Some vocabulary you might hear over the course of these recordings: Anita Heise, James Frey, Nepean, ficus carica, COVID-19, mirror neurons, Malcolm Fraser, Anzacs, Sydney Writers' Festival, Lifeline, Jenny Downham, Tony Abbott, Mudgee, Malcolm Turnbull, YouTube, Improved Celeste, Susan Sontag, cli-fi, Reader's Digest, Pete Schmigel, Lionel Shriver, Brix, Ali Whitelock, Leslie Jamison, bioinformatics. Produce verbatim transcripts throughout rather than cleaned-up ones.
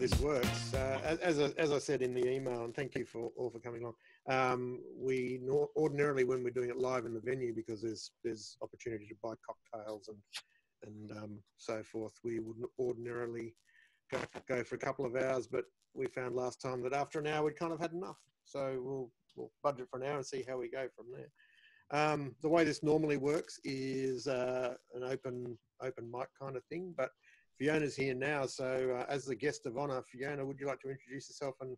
this works. Uh, as, as I said in the email, and thank you for all for coming along, um, we nor ordinarily, when we're doing it live in the venue, because there's, there's opportunity to buy cocktails and, and um, so forth, we would ordinarily go, go for a couple of hours, but we found last time that after an hour, we'd kind of had enough. So we'll, we'll budget for an hour and see how we go from there. Um, the way this normally works is uh, an open open mic kind of thing, but Fiona's here now, so uh, as the guest of honour, Fiona, would you like to introduce yourself? And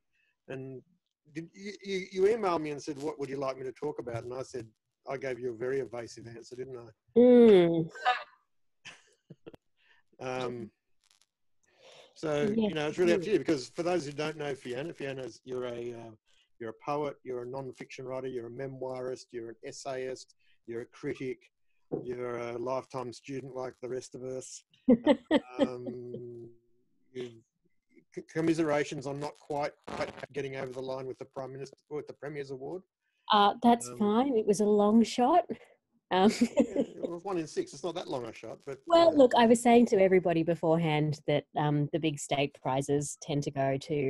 and did you, you, you emailed me and said, what would you like me to talk about? And I said, I gave you a very evasive answer, didn't I? Mm. um, so, yes. You know, it's really up to you, because for those who don't know Fiona, Fiona's, you're a... Uh, You're a poet, you're a non-fiction writer, you're a memoirist, you're an essayist, you're a critic, you're a lifetime student like the rest of us. um, commiserations on not quite, quite getting over the line with the Prime Minister, with the Premier's Award. Uh, that's um, fine, it was a long shot. Um. Yeah, it was one in six, it's not that long a shot. But, well, uh, look, I was saying to everybody beforehand that um, the big state prizes tend to go to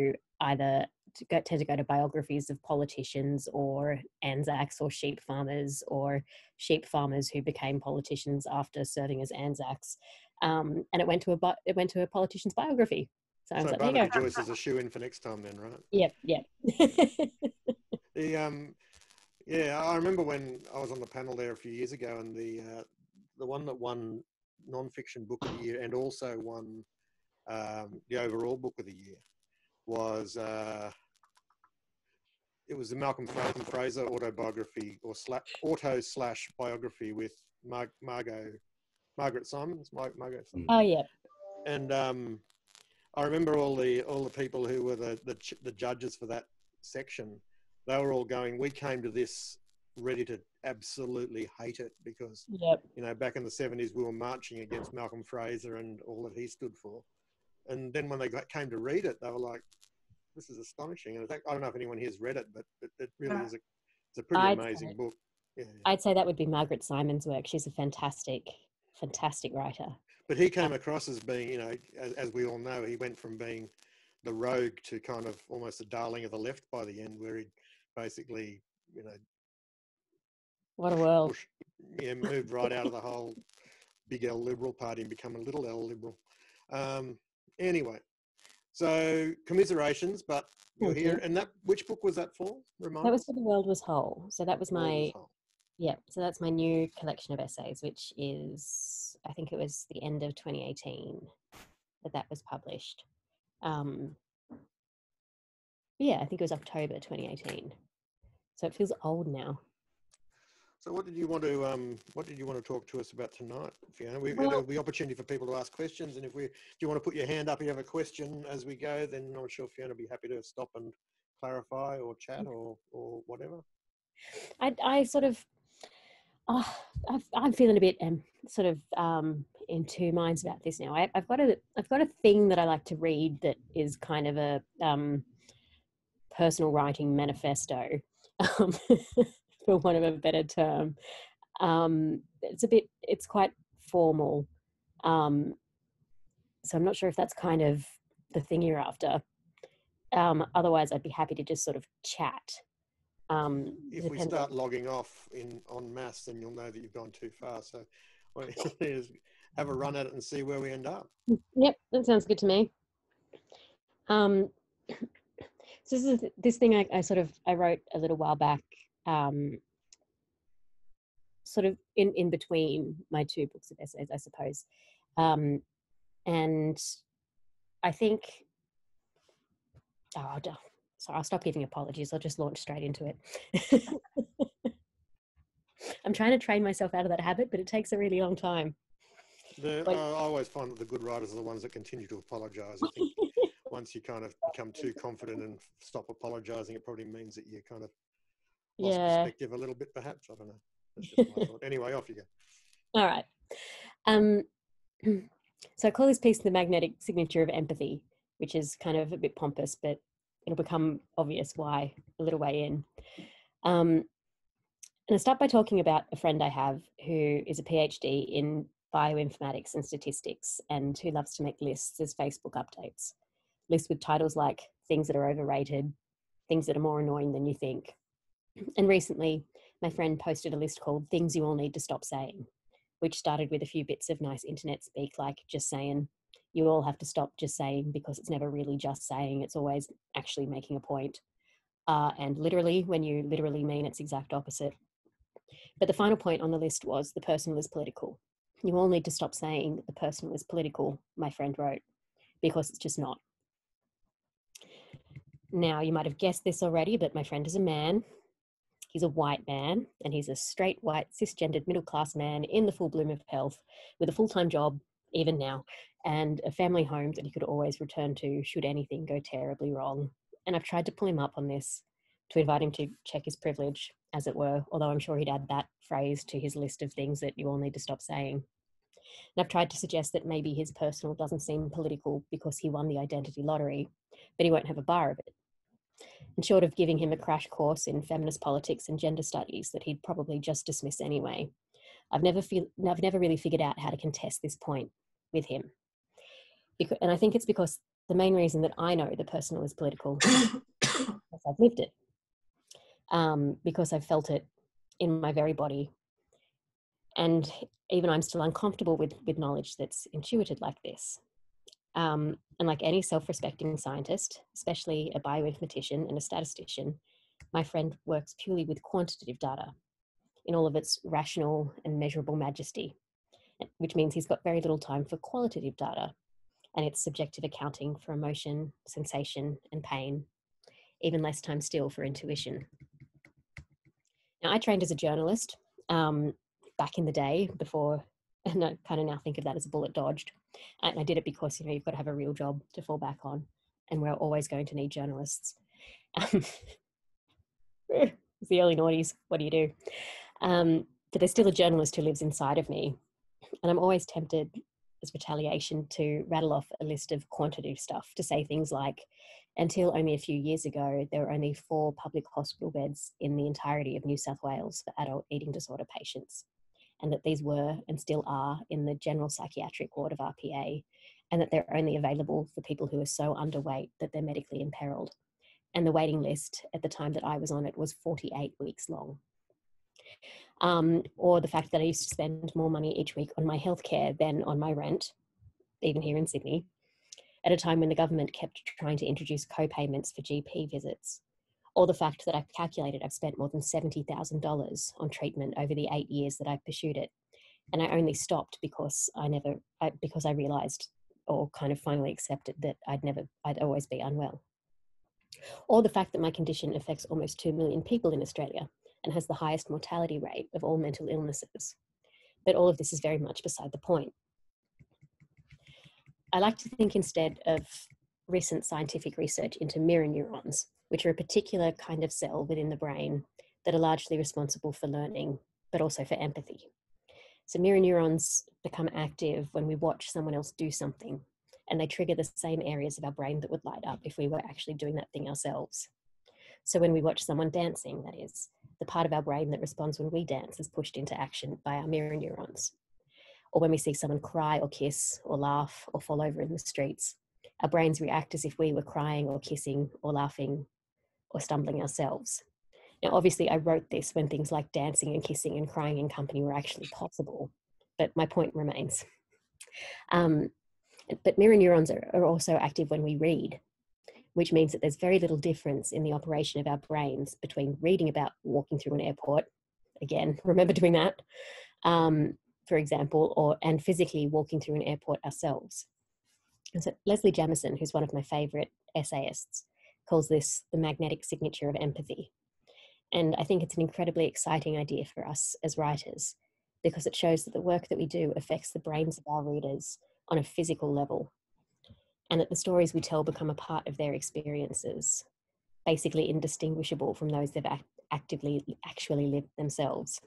either... To go, tend to go to biographies of politicians or Anzacs or sheep farmers or sheep farmers who became politicians after serving as Anzacs, um, and it went to a it went to a politician's biography. So, so I was like, Barnaby Joyce is a shoe-in for next time, then, right? Yep, yep. the um, yeah, I remember when I was on the panel there a few years ago, and the uh, the one that won non-fiction book of the year and also won um, the overall book of the year was. Uh, It was the Malcolm Fraser autobiography or slash, auto slash biography with Mar Margot, Margaret Simons. Mar Margaret Simons. Oh yeah. And um, I remember all the all the people who were the, the the judges for that section. They were all going, we came to this ready to absolutely hate it because yep. you know back in the seventies we were marching against Malcolm Fraser and all that he stood for. And then when they got, came to read it, they were like, this is astonishing. And I don't know if anyone here's read it, but it really is a, it's a pretty I'd amazing say, book. Yeah, yeah. I'd say that would be Margaret Simons' work. She's a fantastic, fantastic writer. But he came across as being, you know, as, as we all know, he went from being the rogue to kind of almost a darling of the left by the end, where he basically, you know... What a world. Pushed, yeah, moved right out of the whole big L Liberal party and become a little L Liberal. Um, anyway... So commiserations, but you're here, and that which book was that for? Remind that was for The World Was Whole. So that was my, yeah. So that's my new collection of essays, which is I think it was the end of twenty eighteen that that was published. Um, yeah, I think it was October twenty eighteen. So it feels old now. So what did you want to um, what did you want to talk to us about tonight, Fiona? We've well, got the opportunity for people to ask questions, and if we do you want to put your hand up if you have a question as we go, then I'm sure Fiona will be happy to stop and clarify or chat or or whatever. I, I sort of oh, I've, I'm feeling a bit um, sort of um, in two minds about this now. I, I've got a I've got a thing that I like to read that is kind of a um, personal writing manifesto. Um, for want of a better term. Um, it's a bit, it's quite formal. Um, so I'm not sure if that's kind of the thing you're after. Um, otherwise I'd be happy to just sort of chat. Um, if we start logging off in en masse, then you'll know that you've gone too far. So well, have a run at it and see where we end up. Yep, that sounds good to me. Um, so this is this thing I, I sort of, I wrote a little while back Um, sort of in, in between my two books of essays, I suppose. Um, and I think, oh, sorry, I'll stop giving apologies. I'll just launch straight into it. I'm trying to train myself out of that habit, but it takes a really long time. The, like, I always find that the good writers are the ones that continue to apologise. I think once you kind of become too confident and stop apologising, it probably means that you kind of lost yeah. perspective a little bit, perhaps. I don't know. That's just my thought. Anyway, off you go. All right. Um, so I call this piece The Magnetic Signature of Empathy, which is kind of a bit pompous, but it'll become obvious why a little way in. Um, and I start by talking about a friend I have who is a PhD in bioinformatics and statistics and who loves to make lists as Facebook updates. lists with titles like things that are overrated, things that are more annoying than you think. And recently, my friend posted a list called Things You All Need to Stop Saying, which started with a few bits of nice internet speak, like just saying, you all have to stop just saying, because it's never really just saying, it's always actually making a point. Uh, and literally, when you literally mean its exact opposite. But the final point on the list was the personal is political. You all need to stop saying that the personal is political, my friend wrote, because it's just not. Now, you might have guessed this already, but my friend is a man. He's a white man, and he's a straight, white, cisgendered, middle-class man in the full bloom of health with a full-time job, even now, and a family home that he could always return to should anything go terribly wrong. And I've tried to pull him up on this, to invite him to check his privilege, as it were, although I'm sure he'd add that phrase to his list of things that you all need to stop saying. And I've tried to suggest that maybe his personal doesn't seem political because he won the identity lottery, but he won't have a bar of it. And short of giving him a crash course in feminist politics and gender studies that he'd probably just dismiss anyway, I've never, feel, I've never really figured out how to contest this point with him. Because, and I think it's because the main reason that I know the personal is political is because I've lived it. Um, because I felt it in my very body. And even I'm still uncomfortable with, with knowledge that's intuited like this. Um, and like any self-respecting scientist, especially a bioinformatician and a statistician, my friend works purely with quantitative data in all of its rational and measurable majesty, which means he's got very little time for qualitative data and its subjective accounting for emotion, sensation, and pain, even less time still for intuition. Now, I trained as a journalist um, back in the day before, and I kind of now think of that as a bullet dodged. And I did it because, you know, you've got to have a real job to fall back on, and we're always going to need journalists. Um, it's the early noughties, what do you do? Um, but there's still a journalist who lives inside of me, and I'm always tempted as retaliation to rattle off a list of quantitative stuff, to say things like, until only a few years ago, there were only four public hospital beds in the entirety of New South Wales for adult eating disorder patients, and that these were and still are in the general psychiatric ward of R P A, and that they're only available for people who are so underweight that they're medically imperiled. And the waiting list at the time that I was on it was forty-eight weeks long. Um, or the fact that I used to spend more money each week on my healthcare than on my rent, even here in Sydney, at a time when the government kept trying to introduce co-payments for G P visits, or the fact that I've calculated I've spent more than seventy thousand dollars on treatment over the eight years that I've pursued it, and I only stopped because I never, I, because I realised, or kind of finally accepted, that I'd never, I'd always be unwell. Or the fact that my condition affects almost two million people in Australia and has the highest mortality rate of all mental illnesses. But all of this is very much beside the point. I like to think instead of recent scientific research into mirror neurons, which are a particular kind of cell within the brain that are largely responsible for learning, but also for empathy. So mirror neurons become active when we watch someone else do something, and they trigger the same areas of our brain that would light up if we were actually doing that thing ourselves. So when we watch someone dancing, that is, the part of our brain that responds when we dance is pushed into action by our mirror neurons. Or when we see someone cry or kiss or laugh or fall over in the streets, our brains react as if we were crying or kissing or laughing or stumbling ourselves. Now, obviously I wrote this when things like dancing and kissing and crying in company were actually possible, but my point remains. Um, but mirror neurons are, are also active when we read, which means that there's very little difference in the operation of our brains between reading about walking through an airport, again, remember doing that, um, for example, or and physically walking through an airport ourselves. And so Leslie Jamison, who's one of my favourite essayists, calls this the magnetic signature of empathy. And I think it's an incredibly exciting idea for us as writers, because it shows that the work that we do affects the brains of our readers on a physical level, and that the stories we tell become a part of their experiences, basically indistinguishable from those they've act actively actually lived themselves.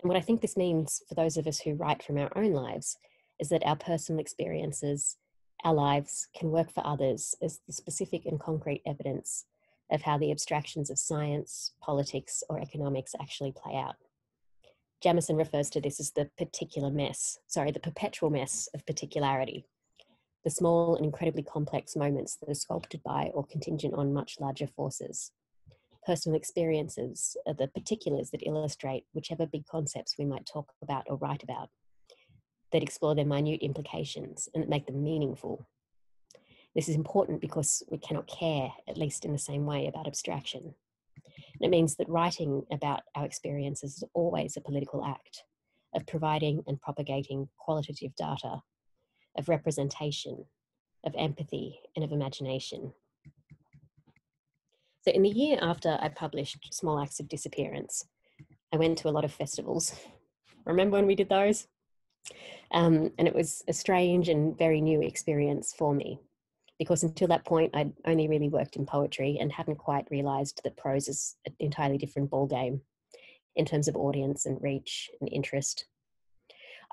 And what I think this means for those of us who write from our own lives is that our personal experiences, our lives, can work for others as the specific and concrete evidence of how the abstractions of science, politics, or economics actually play out. Jamison refers to this as the particular mess, sorry, the perpetual mess of particularity, the small and incredibly complex moments that are sculpted by or contingent on much larger forces. Personal experiences are the particulars that illustrate whichever big concepts we might talk about or write about, that explore their minute implications and that make them meaningful. This is important because we cannot care, at least in the same way, about abstraction. And it means that writing about our experiences is always a political act of providing and propagating qualitative data, of representation, of empathy, and of imagination. So in the year after I published Small Acts of Disappearance, I went to a lot of festivals. Remember when we did those? Um, and it was a strange and very new experience for me, because until that point, I'd only really worked in poetry and hadn't quite realised that prose is an entirely different ballgame in terms of audience and reach and interest.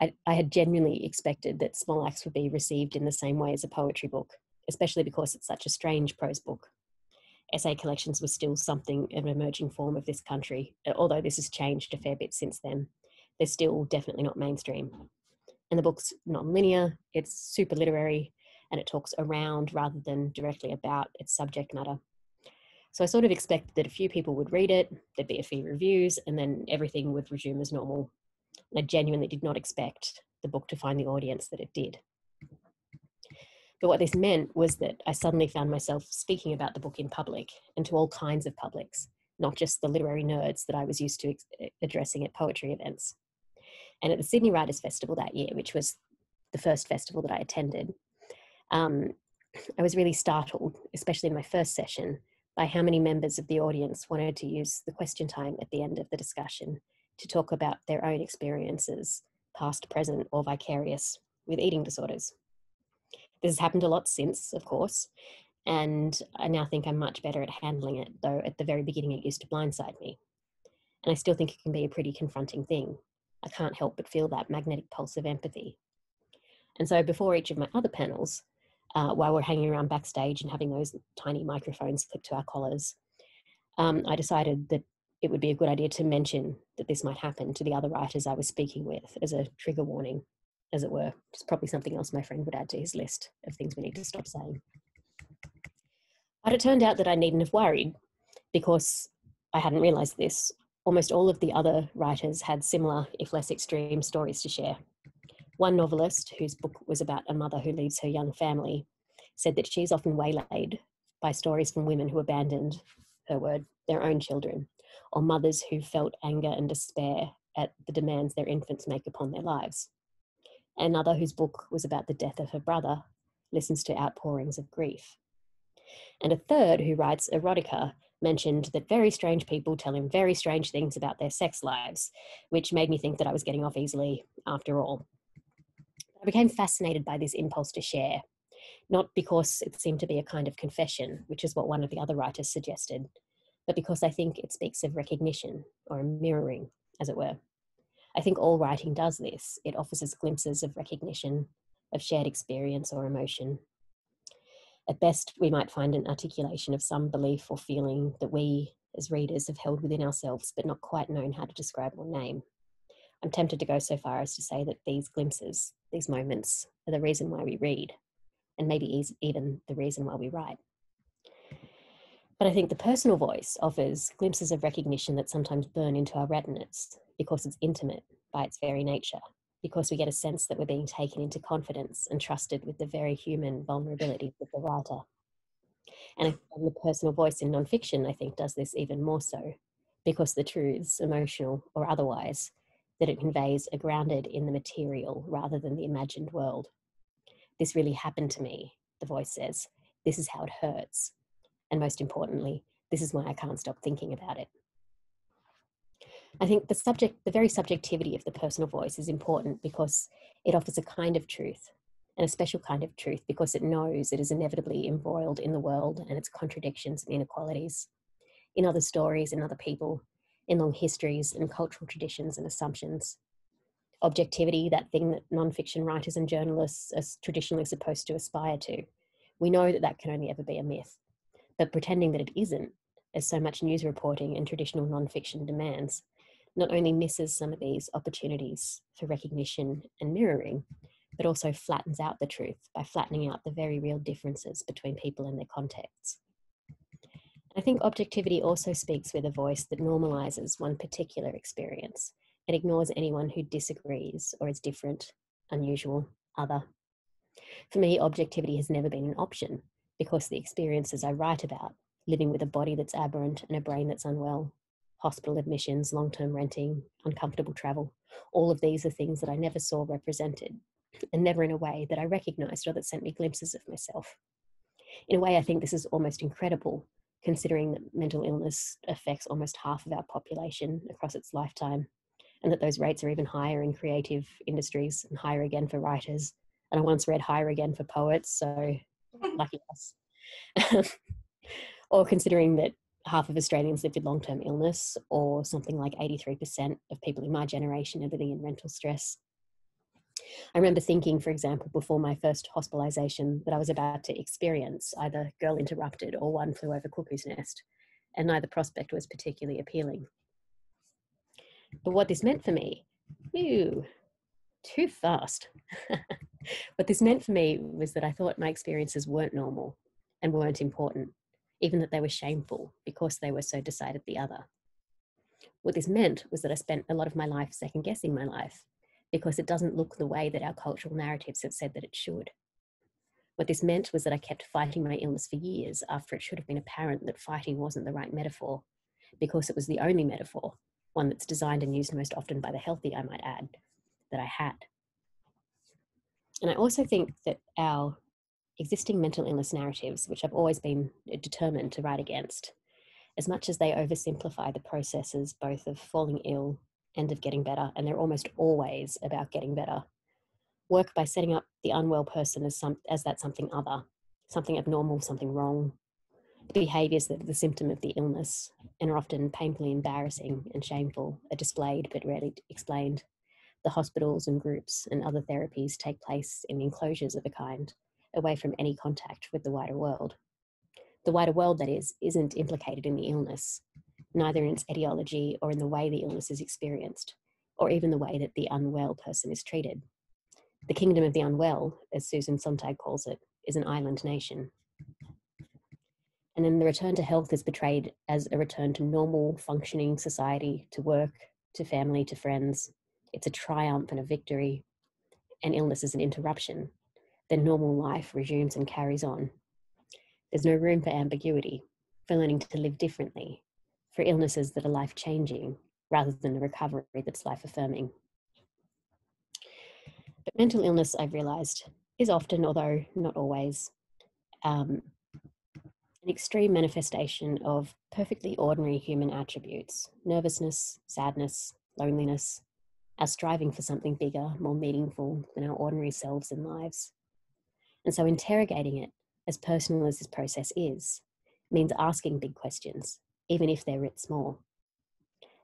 I, I had genuinely expected that Small Acts would be received in the same way as a poetry book, especially because it's such a strange prose book. Essay collections were still something of an emerging form of this country, although this has changed a fair bit since then. They're still definitely not mainstream. And the book's non-linear, it's super literary, and it talks around rather than directly about its subject matter. So I sort of expected that a few people would read it, there'd be a few reviews, and then everything would resume as normal. And I genuinely did not expect the book to find the audience that it did. But what this meant was that I suddenly found myself speaking about the book in public and to all kinds of publics, not just the literary nerds that I was used to addressing at poetry events. And at the Sydney Writers' Festival that year, which was the first festival that I attended, Um, I was really startled, especially in my first session, by how many members of the audience wanted to use the question time at the end of the discussion to talk about their own experiences, past, present, or vicarious, with eating disorders. This has happened a lot since, of course, and I now think I'm much better at handling it, though at the very beginning it used to blindside me. And I still think it can be a pretty confronting thing. I can't help but feel that magnetic pulse of empathy. And so before each of my other panels, Uh, while we're hanging around backstage and having those tiny microphones clipped to our collars, um, I decided that it would be a good idea to mention that this might happen to the other writers I was speaking with as a trigger warning, as it were. It's probably something else my friend would add to his list of things we need to stop saying. But it turned out that I needn't have worried, because I hadn't realised this. Almost all of the other writers had similar, if less extreme, stories to share. One novelist, whose book was about a mother who leaves her young family, said that she's often waylaid by stories from women who abandoned, her word, their own children, or mothers who felt anger and despair at the demands their infants make upon their lives. Another, whose book was about the death of her brother, listens to outpourings of grief. And a third, who writes erotica, mentioned that very strange people tell him very strange things about their sex lives, which made me think that I was getting off easily after all. I became fascinated by this impulse to share, not because it seemed to be a kind of confession, which is what one of the other writers suggested, but because I think it speaks of recognition, or mirroring, as it were. I think all writing does this. It offers us glimpses of recognition, of shared experience or emotion. At best, we might find an articulation of some belief or feeling that we, as readers, have held within ourselves, but not quite known how to describe or name. I'm tempted to go so far as to say that these glimpses, these moments, are the reason why we read, and maybe even the reason why we write. But I think the personal voice offers glimpses of recognition that sometimes burn into our retinas, because it's intimate by its very nature, because we get a sense that we're being taken into confidence and trusted with the very human vulnerabilities of the writer. And the personal voice in nonfiction, I think, does this even more so, because the truths, emotional or otherwise, that it conveys are grounded in the material rather than the imagined world. This really happened to me, the voice says. This is how it hurts. And most importantly, this is why I can't stop thinking about it. I think the subject, the very subjectivity of the personal voice is important because it offers a kind of truth, and a special kind of truth, because it knows it is inevitably embroiled in the world and its contradictions and inequalities, in other stories and other people, in long histories and cultural traditions and assumptions. Objectivity, that thing that non-fiction writers and journalists are traditionally supposed to aspire to. We know that that can only ever be a myth, but pretending that it isn't, as so much news reporting and traditional non-fiction demands, not only misses some of these opportunities for recognition and mirroring, but also flattens out the truth by flattening out the very real differences between people and their contexts. I think objectivity also speaks with a voice that normalises one particular experience and ignores anyone who disagrees or is different, unusual, other. For me, objectivity has never been an option because the experiences I write about, living with a body that's aberrant and a brain that's unwell, hospital admissions, long-term renting, uncomfortable travel, all of these are things that I never saw represented and never in a way that I recognised or that sent me glimpses of myself. In a way, I think this is almost incredible, considering that mental illness affects almost half of our population across its lifetime, and that those rates are even higher in creative industries and higher again for writers. And I once read higher again for poets, so lucky us. Or considering that half of Australians live with long-term illness, or something like eighty-three percent of people in my generation are living in rental stress. I remember thinking, for example, before my first hospitalisation that I was about to experience either Girl Interrupted or One Flew Over Cuckoo's Nest, and neither prospect was particularly appealing. But what this meant for me, ew, too fast. What this meant for me was that I thought my experiences weren't normal and weren't important, even that they were shameful because they were so decidedly other. What this meant was that I spent a lot of my life second-guessing my life, because it doesn't look the way that our cultural narratives have said that it should. What this meant was that I kept fighting my illness for years after it should have been apparent that fighting wasn't the right metaphor, because it was the only metaphor, one that's designed and used most often by the healthy, I might add, that I had. And I also think that our existing mental illness narratives, which I've always been determined to write against, as much as they oversimplify the processes both of falling ill and of getting better, and they're almost always about getting better, work by setting up the unwell person as some as that something other, something abnormal, something wrong, behaviours that are the symptom of the illness and are often painfully embarrassing and shameful, are displayed but rarely explained. The hospitals and groups and other therapies take place in enclosures of a kind, away from any contact with the wider world. The wider world, that is, isn't implicated in the illness, neither in its etiology or in the way the illness is experienced, or even the way that the unwell person is treated. The kingdom of the unwell, as Susan Sontag calls it, is an island nation. And then the return to health is portrayed as a return to normal, functioning society, to work, to family, to friends. It's a triumph and a victory, and illness is an interruption. Then normal life resumes and carries on. There's no room for ambiguity, for learning to live differently, for illnesses that are life-changing rather than a recovery that's life-affirming. But mental illness, I've realised, is often, although not always, um, an extreme manifestation of perfectly ordinary human attributes: nervousness, sadness, loneliness, our striving for something bigger, more meaningful than our ordinary selves and lives. And so interrogating it, as personal as this process is, means asking big questions, even if they're writ small.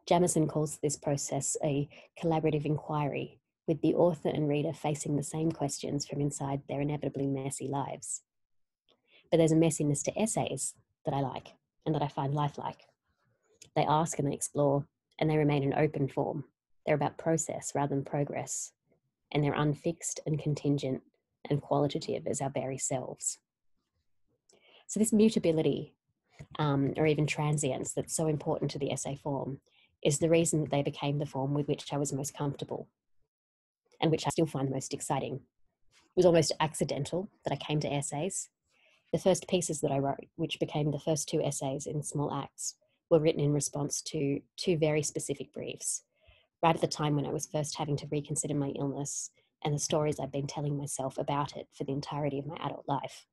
Jamison calls this process a collaborative inquiry, with the author and reader facing the same questions from inside their inevitably messy lives. But there's a messiness to essays that I like and that I find lifelike. They ask and they explore, and they remain in open form. They're about process rather than progress, and they're unfixed and contingent and qualitative as our very selves. So this mutability, Um, or even transience, that's so important to the essay form, is the reason that they became the form with which I was most comfortable and which I still find the most exciting. It was almost accidental that I came to essays. The first pieces that I wrote, which became the first two essays in Small Acts, were written in response to two very specific briefs, right at the time when I was first having to reconsider my illness and the stories I'd been telling myself about it for the entirety of my adult life.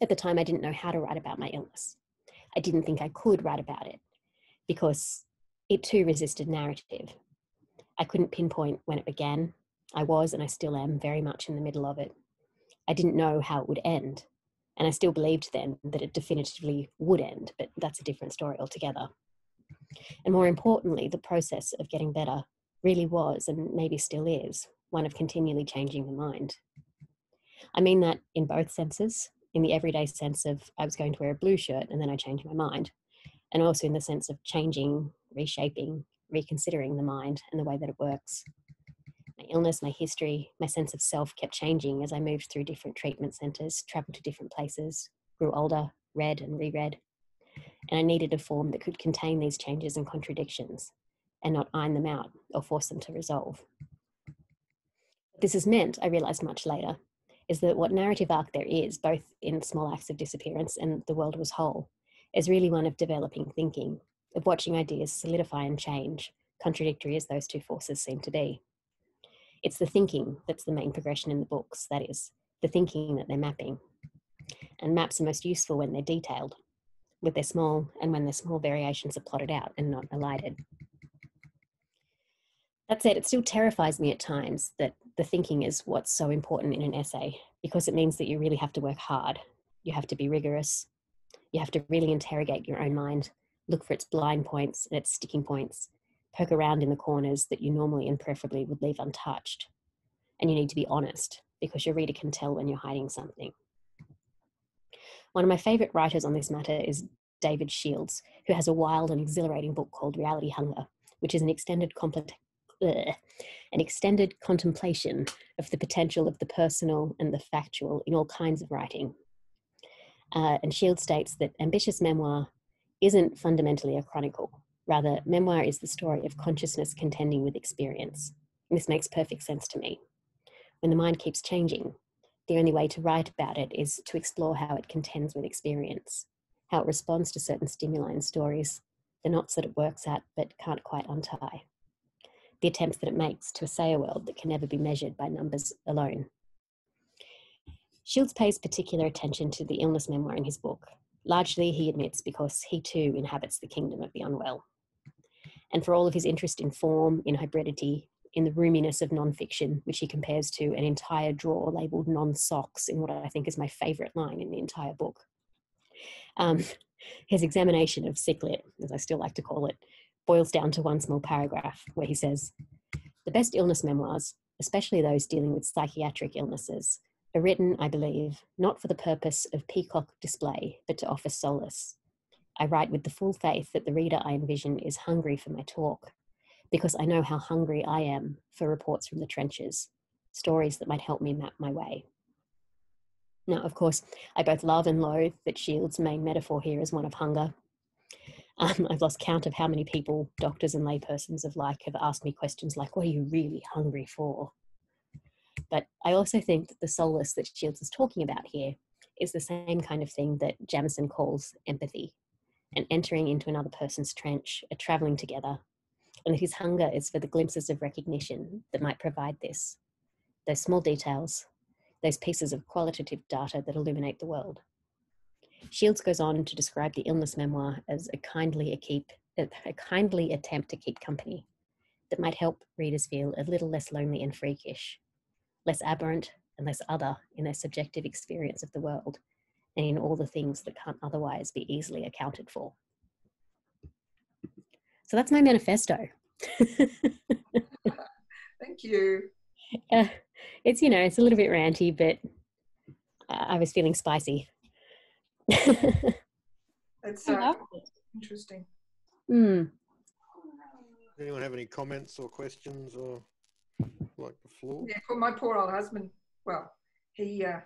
At the time, I didn't know how to write about my illness. I didn't think I could write about it because it too resisted narrative. I couldn't pinpoint when it began. I was, and I still am, very much in the middle of it. I didn't know how it would end, and I still believed then that it definitively would end, but that's a different story altogether. And more importantly, the process of getting better really was, and maybe still is, one of continually changing the mind. I mean that in both senses. In the everyday sense of I was going to wear a blue shirt and then I changed my mind. And also in the sense of changing, reshaping, reconsidering the mind and the way that it works. my illness, my history, my sense of self kept changing as I moved through different treatment centres, travelled to different places, grew older, read and reread. And I needed a form that could contain these changes and contradictions and not iron them out or force them to resolve. What this has meant, I realised much later, is that what narrative arc there is, both in Small Acts of Disappearance and The World Was Whole, is really one of developing thinking, of watching ideas solidify and change, contradictory as those two forces seem to be. It's the thinking that's the main progression in the books, that is, the thinking that they're mapping. And maps are most useful when they're detailed, with their small and when their small variations are plotted out and not elided. That said, it still terrifies me at times that the thinking is what's so important in an essay, because it means that you really have to work hard. You have to be rigorous. You have to really interrogate your own mind, look for its blind points and its sticking points, poke around in the corners that you normally and preferably would leave untouched. And you need to be honest, because your reader can tell when you're hiding something. One of my favourite writers on this matter is David Shields, who has a wild and exhilarating book called Reality Hunger, which is an extended compl- ugh, an extended contemplation of the potential of the personal and the factual in all kinds of writing. Uh, and Shields states that ambitious memoir isn't fundamentally a chronicle. Rather, memoir is the story of consciousness contending with experience. And this makes perfect sense to me. When the mind keeps changing, the only way to write about it is to explore how it contends with experience, how it responds to certain stimuli and stories, the knots that it works at but can't quite untie, the attempts that it makes to assay a world that can never be measured by numbers alone. Shields pays particular attention to the illness memoir in his book, largely, he admits, because he too inhabits the kingdom of the unwell. And for all of his interest in form, in hybridity, in the roominess of non-fiction, which he compares to an entire drawer labelled non-socks in what I think is my favourite line in the entire book. Um, his examination of sicklit, as I still like to call it, boils down to one small paragraph where he says, "The best illness memoirs, especially those dealing with psychiatric illnesses, are written, I believe, not for the purpose of peacock display, but to offer solace. I write with the full faith that the reader I envision is hungry for my talk, because I know how hungry I am for reports from the trenches, stories that might help me map my way." Now, of course, I both love and loathe that Shields' main metaphor here is one of hunger. Um, I've lost count of how many people, doctors and laypersons of like, have asked me questions like, "What are you really hungry for?" But I also think that the solace that Shields is talking about here is the same kind of thing that Jamison calls empathy, and entering into another person's trench, a travelling together, and that his hunger is for the glimpses of recognition that might provide this, those small details, those pieces of qualitative data that illuminate the world. Shields goes on to describe the illness memoir as a kindly, a keep, a kindly attempt to keep company that might help readers feel a little less lonely and freakish, less aberrant and less other in their subjective experience of the world and in all the things that can't otherwise be easily accounted for. So that's my manifesto. Thank you. Uh, it's, you know, it's a little bit ranty, but I was feeling spicy. That's uh, interesting. Mm. Anyone have any comments or questions or like the floor? Yeah, for my poor old husband. Well, he uh,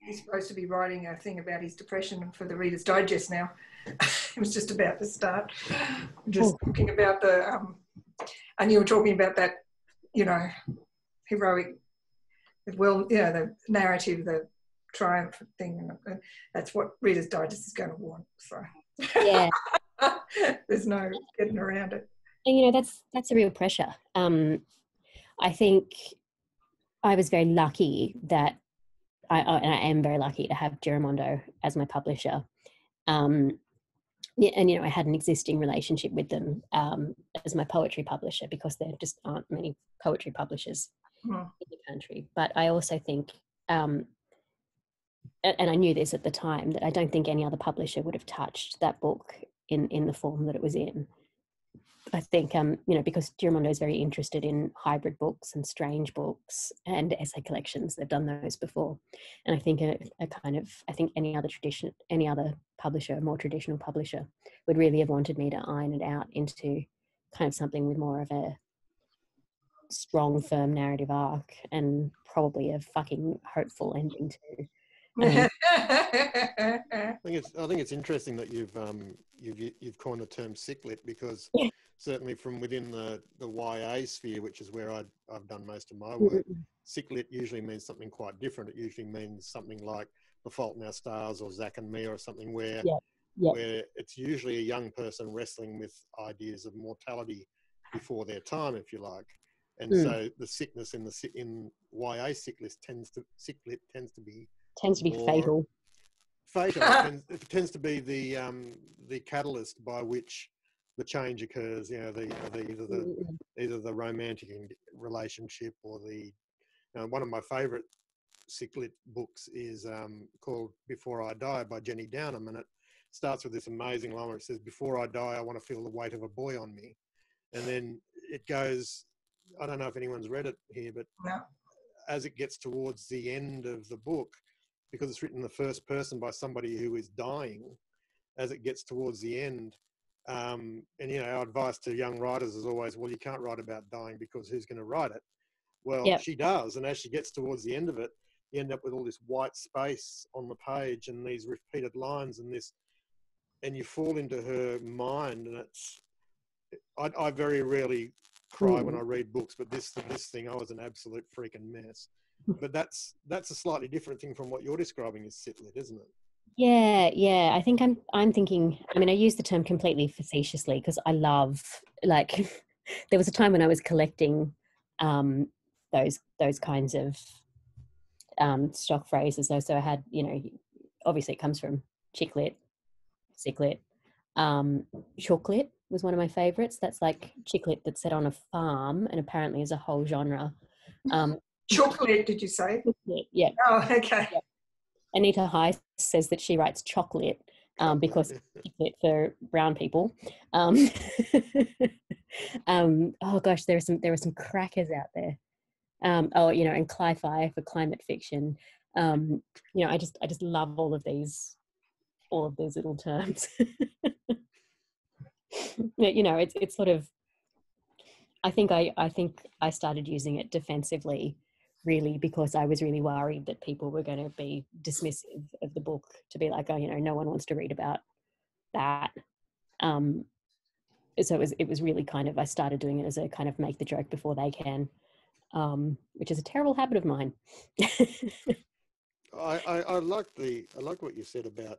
he's supposed to be writing a thing about his depression for the Reader's Digest now. It was just about to start. Just oh. talking about the, um, and you were talking about that, you know, heroic, well, you know, the narrative, the triumph thing. That's what Reader's Digest is going to want. So yeah, there's no getting around it. And you know, that's that's a real pressure. Um, I think I was very lucky that I, and I am very lucky to have Giramondo as my publisher. Um, and, you know, I had an existing relationship with them um, as my poetry publisher, because there just aren't many poetry publishers mm. in the country. But I also think, um, and I knew this at the time, that I don't think any other publisher would have touched that book in, in the form that it was in. I think, um, you know, because Giramondo is very interested in hybrid books and strange books and essay collections. They've done those before. And I think a, a kind of, I think any other tradition, any other publisher, more traditional publisher, would really have wanted me to iron it out into kind of something with more of a, strong, firm narrative arc, and probably a fucking hopeful ending too. Um, I think it's I think it's interesting that you've um you've you've coined the term ciclit, because yeah. certainly from within the the Y A sphere, which is where I I've done most of my work, mm-hmm. ciclit usually means something quite different. It usually means something like The Fault in Our Stars or Zack and Me or something, where yeah. Yeah. where it's usually a young person wrestling with ideas of mortality before their time, if you like. And mm. so the sickness in the in Y A ciclit tends to ciclit tends to be Tends to be fatal. Fatal. It, it tends to be the um, the catalyst by which the change occurs. You know, the, the either the either the romantic relationship or the. You know, one of my favourite ciclit books is um, called "Before I Die" by Jenny Downham, and it starts with this amazing line where it says, "Before I die, I want to feel the weight of a boy on me," and then it goes. I don't know if anyone's read it here, but no. as it gets towards the end of the book, because it's written in the first person by somebody who is dying, as it gets towards the end. Um, and, you know, our advice to young writers is always, well, you can't write about dying because who's going to write it? Well, yep. she does. And as she gets towards the end of it, you end up with all this white space on the page and these repeated lines and this, and you fall into her mind. And it's, I, I very rarely cry mm. when I read books, but this, this thing, I was an absolute freaking mess. But that's that's a slightly different thing from what you're describing as ciclit, isn't it? Yeah, yeah. I think I'm I'm thinking. I mean, I use the term completely facetiously because I love, like, there was a time when I was collecting um, those those kinds of um, stock phrases. So, so I had, you know, obviously it comes from chicklit, ciclit, um, chalklit was one of my favourites. That's like chicklit that's set on a farm and apparently is a whole genre. Um, Chocolate, did you say? Yeah. Oh, okay. Yeah. Anita Heise says that she writes chocolate um, because it's for brown people. Um, um, oh gosh, there are some there are some crackers out there. Um, oh, you know, and cli-fi for climate fiction. Um, you know, I just I just love all of these all of these little terms. You know, it's it's sort of. I think I I think I started using it defensively. Really, because I was really worried that people were going to be dismissive of the book, to be like, oh, you know, no one wants to read about that. Um, so it was, it was really kind of, I started doing it as a kind of make the joke before they can, um, which is a terrible habit of mine. I, I, I like the, I like what you said about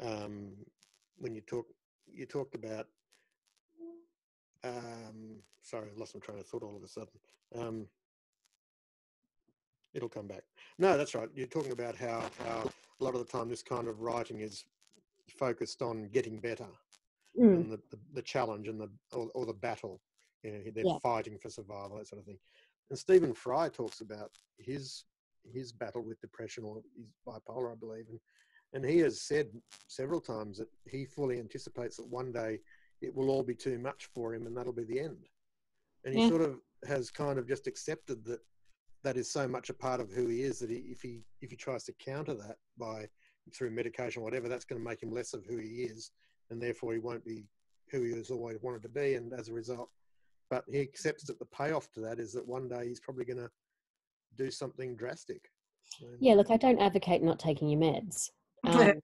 um, when you talk, you talked about, um, sorry, I lost my train of thought all of a sudden. Um, It'll come back. No, that's right. You're talking about how, how a lot of the time this kind of writing is focused on getting better mm. and the, the, the challenge and the or, or the battle. You know, they're yeah. fighting for survival, that sort of thing. And Stephen Fry talks about his his battle with depression, or he's bipolar, I believe. And, and he has said several times that he fully anticipates that one day it will all be too much for him and that'll be the end. And he yeah. sort of has kind of just accepted that that is so much a part of who he is that he, if he if he tries to counter that by through medication or whatever, that's going to make him less of who he is, and therefore he won't be who he has always wanted to be, and as a result, but he accepts that the payoff to that is that one day he's probably going to do something drastic. And yeah, look, I don't advocate not taking your meds. Um,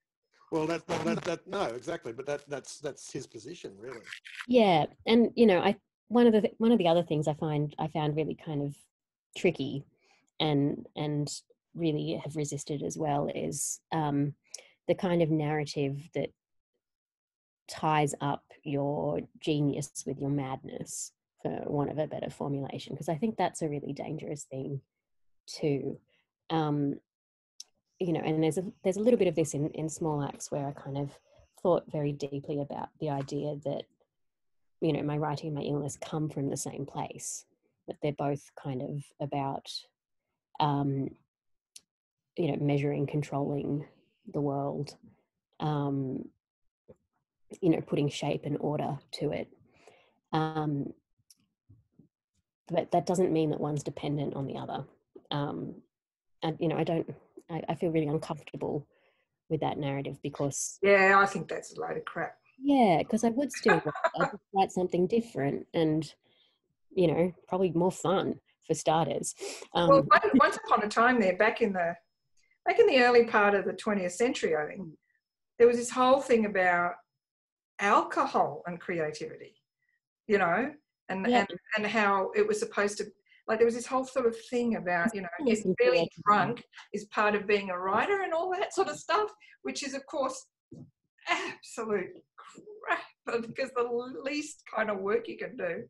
well, that, well, that that no, exactly, but that that's that's his position, really. Yeah, and you know, I one of the one of the other things I find I found really kind of tricky and and really have resisted as well is um the kind of narrative that ties up your genius with your madness, for want of a better formulation, because I think that's a really dangerous thing too. Um you know, and there's a there's a little bit of this in in Small Acts, where I kind of thought very deeply about the idea that, you know, my writing and my illness come from the same place, that they're both kind of about, um, you know, measuring, controlling the world, um, you know, putting shape and order to it. Um, but that doesn't mean that one's dependent on the other. Um, and, you know, I don't, I, I feel really uncomfortable with that narrative because... Yeah, I think that's a load of crap. Yeah, because I would still write, I would write something different, and... you know, probably more fun for starters. Um, well, once upon a time there, back in the back in the early part of the twentieth century, I think, there was this whole thing about alcohol and creativity, you know, and, yeah. and, and how it was supposed to, like there was this whole sort of thing about, you know, getting really drunk is part of being a writer and all that sort of stuff, which is, of course, absolute crap, because the least kind of work you can do,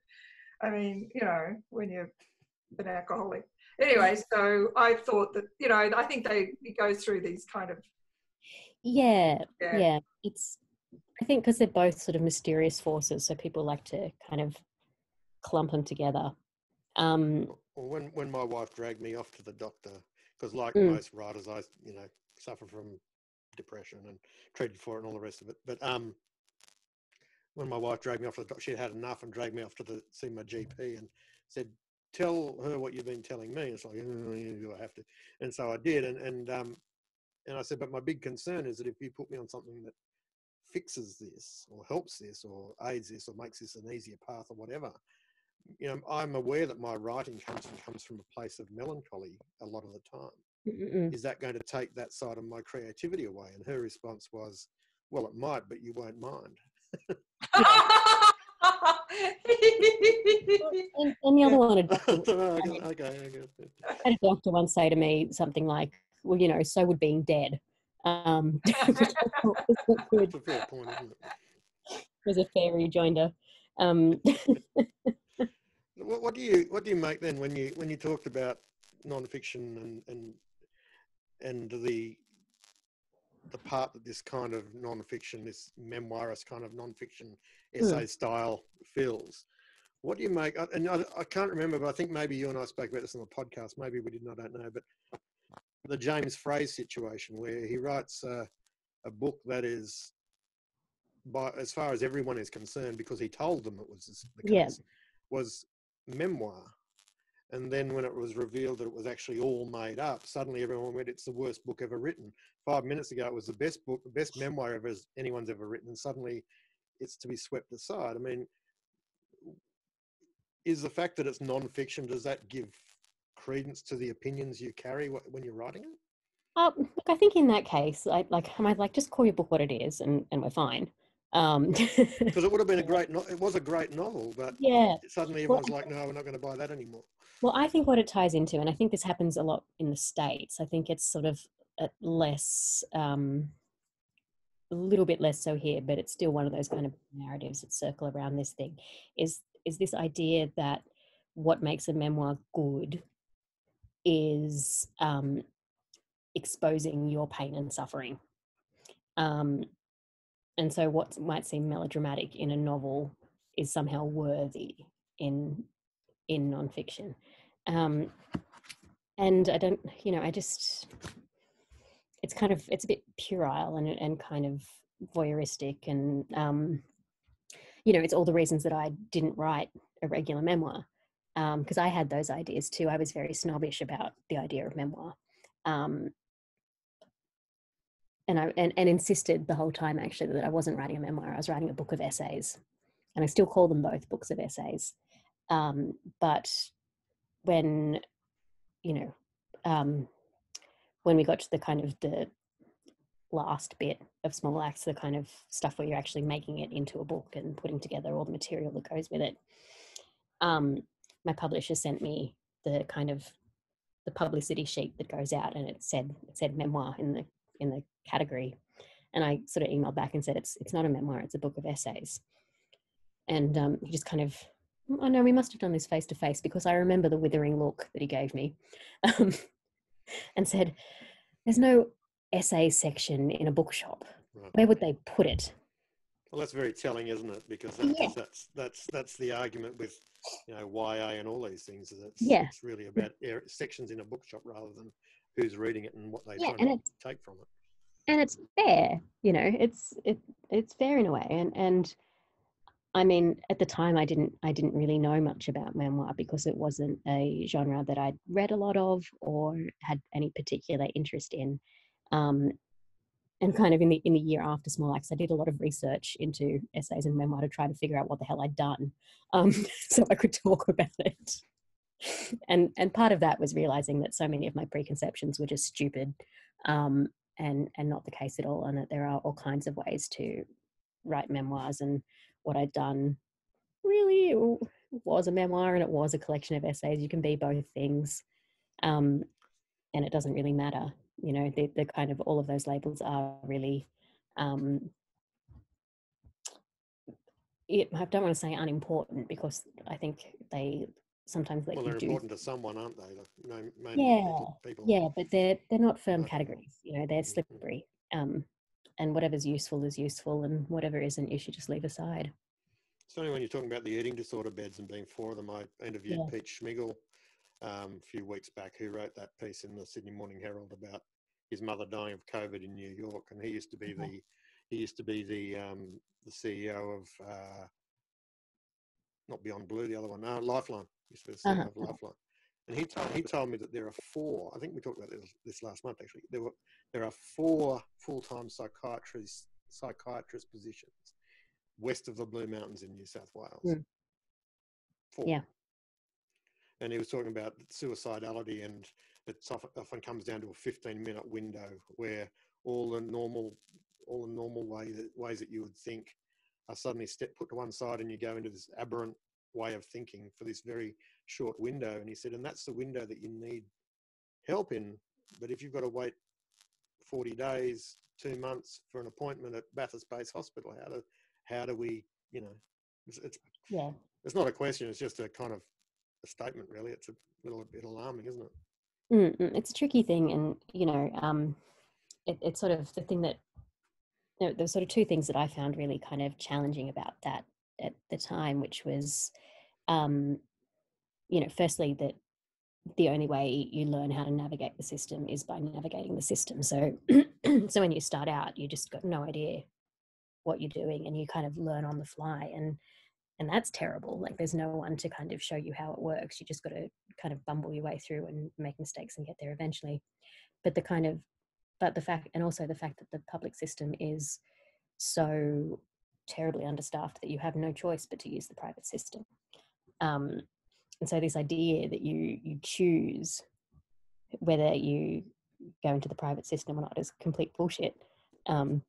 I mean, you know, when you're an alcoholic. Anyway, so I thought that, you know, I think they go through these kind of... Yeah, yeah. yeah. It's, I think, because they're both sort of mysterious forces, so people like to kind of clump them together. Um, well, when, when my wife dragged me off to the doctor, because like mm. most writers, I, you know, suffer from depression and treated for it and all the rest of it. But um, when my wife dragged me off to the doctor, she'd had enough and dragged me off to the, see my G P and said, tell her what you've been telling me. It's like, mm, I have to. And so I did. And, and, um, and I said, but my big concern is that if you put me on something that fixes this or helps this or aids this or makes this an easier path or whatever, you know, I'm aware that my writing comes comes from a place of melancholy a lot of the time. Mm-mm. Is that going to take that side of my creativity away? And her response was, well, it might, but you won't mind. and, and the other one, a doctor, okay, okay, okay. I had a doctor once say to me something like, well, you know, so would being dead. Um, That's a fair point, isn't it? Was a fair rejoinder. Um, what, what do you what do you make then when you when you talked about non-fiction and and and the the part that this kind of non-fiction, this memoirist kind of non-fiction essay mm. style fills? What do you make? And I, I can't remember, but I think maybe you and I spoke about this on the podcast. Maybe we didn't. I don't know, but. The James Frey situation, where he writes uh, a book that is, by as far as everyone is concerned, because he told them it was the case, yeah. was memoir, and then when it was revealed that it was actually all made up, suddenly everyone went, "It's the worst book ever written." Five minutes ago, it was the best book, the best memoir ever anyone's ever written. And suddenly, it's to be swept aside. I mean, is the fact that it's non-fiction, does that give credence to the opinions you carry when you're writing it? Uh, look, I think in that case, I, like, I might like just call your book what it is, and, and we're fine. Um, because it would have been a great, no- it was a great novel, but yeah. suddenly everyone's well, like, no, we're not going to buy that anymore. Well, I think what it ties into, and I think this happens a lot in the States, I think it's sort of a less, um, a little bit less so here, but it's still one of those kind of narratives that circle around this thing, is is this idea that what makes a memoir good is um, exposing your pain and suffering. Um, and so what might seem melodramatic in a novel is somehow worthy in in nonfiction. Um, and I don't, you know, I just, it's kind of, it's a bit puerile and, and kind of voyeuristic and, um, you know, it's all the reasons that I didn't write a regular memoir. Because um, I had those ideas too. I was very snobbish about the idea of memoir, um, and I and, and insisted the whole time actually that I wasn't writing a memoir. I was writing a book of essays, and I still call them both books of essays. Um, but when you know, um, when we got to the kind of the last bit of Small Acts, the kind of stuff where you're actually making it into a book and putting together all the material that goes with it. Um, My publisher sent me the kind of the publicity sheet that goes out, and it said it said memoir in the in the category, and I sort of emailed back and said it's it's not a memoir, it's a book of essays. And um, he just kind of, oh no, we must have done this face to face because I remember the withering look that he gave me, um, and said, "There's no essay section in a bookshop. Right. Where would they put it?" Well, that's very telling, isn't it? Because that's yeah. that's, that's that's the argument with, you know, Y A and all these things. Is it's, yeah. it's really about sections in a bookshop rather than who's reading it and what they yeah, try to take from it. And it's fair, you know. It's it it's fair in a way. And and I mean, at the time, I didn't I didn't really know much about memoir because it wasn't a genre that I'd read a lot of or had any particular interest in. Um, And kind of in the in the year after Small Acts, I did a lot of research into essays and memoir to try to figure out what the hell I'd done, um, so I could talk about it. And and part of that was realizing that so many of my preconceptions were just stupid, um, and and not the case at all, and that there are all kinds of ways to write memoirs. And what I'd done really was a memoir, and it was a collection of essays. You can be both things, um, and it doesn't really matter. You know, the, the kind of all of those labels are really, um, it, I don't want to say unimportant, because I think they sometimes let well, you they're do important to someone, aren't they? Like, you know, mainly yeah, people. yeah, but they're they're not firm categories. You know, they're slippery, um, and whatever's useful is useful, and whatever isn't, you should just leave aside. It's only when you're talking about the eating disorder beds and being four of them. I interviewed yeah. Pete Schmigel Um, a few weeks back, who wrote that piece in the Sydney Morning Herald about his mother dying of COVID in New York, and he used to be the he used to be the um, the C E O of uh, not Beyond Blue, the other one, no, Lifeline. He used to be the C E O uh-huh. of Lifeline, and he told, he told me that there are four. I think we talked about this, this last month actually. There were there are four full time psychiatrists psychiatrist positions west of the Blue Mountains in New South Wales. Mm. Four. Yeah. And he was talking about suicidality, and it often comes down to a fifteen-minute window where all the normal, all the normal way that, ways that you would think are suddenly step put to one side, and you go into this aberrant way of thinking for this very short window. And he said, and that's the window that you need help in. But if you've got to wait forty days, two months for an appointment at Bathurst Base Hospital, how do, how do we, you know, it's, it's, yeah. it's not a question. It's just a kind of a statement, really. It's a little bit alarming, isn't it? Mm-mm. It's a tricky thing, and you know, um, it, it's sort of the thing that you know, there were sort of two things that I found really kind of challenging about that at the time, which was, um, you know, firstly that the only way you learn how to navigate the system is by navigating the system. So, so when you start out, you just got no idea what you're doing, and you kind of learn on the fly, and. And that's terrible. Like, there's no one to kind of show you how it works. You just got to kind of bumble your way through and make mistakes and get there eventually. But the kind of, but the fact, and also the fact that the public system is so terribly understaffed that you have no choice but to use the private system. Um, and so this idea that you you choose whether you go into the private system or not is complete bullshit. Um,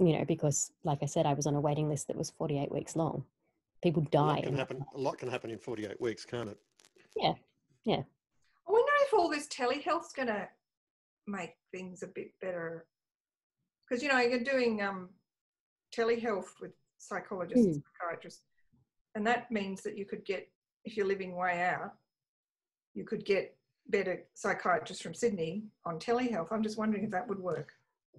you know, because like I said, I was on a waiting list that was forty-eight weeks long. People die. A lot can happen, a lot can happen in forty-eight weeks, can't it? Yeah, yeah. I wonder if all this telehealth's going to make things a bit better. Because, you know, you're doing um, telehealth with psychologists mm. and psychiatrists, and that means that you could get, if you're living way out, you could get better psychiatrists from Sydney on telehealth. I'm just wondering if that would work.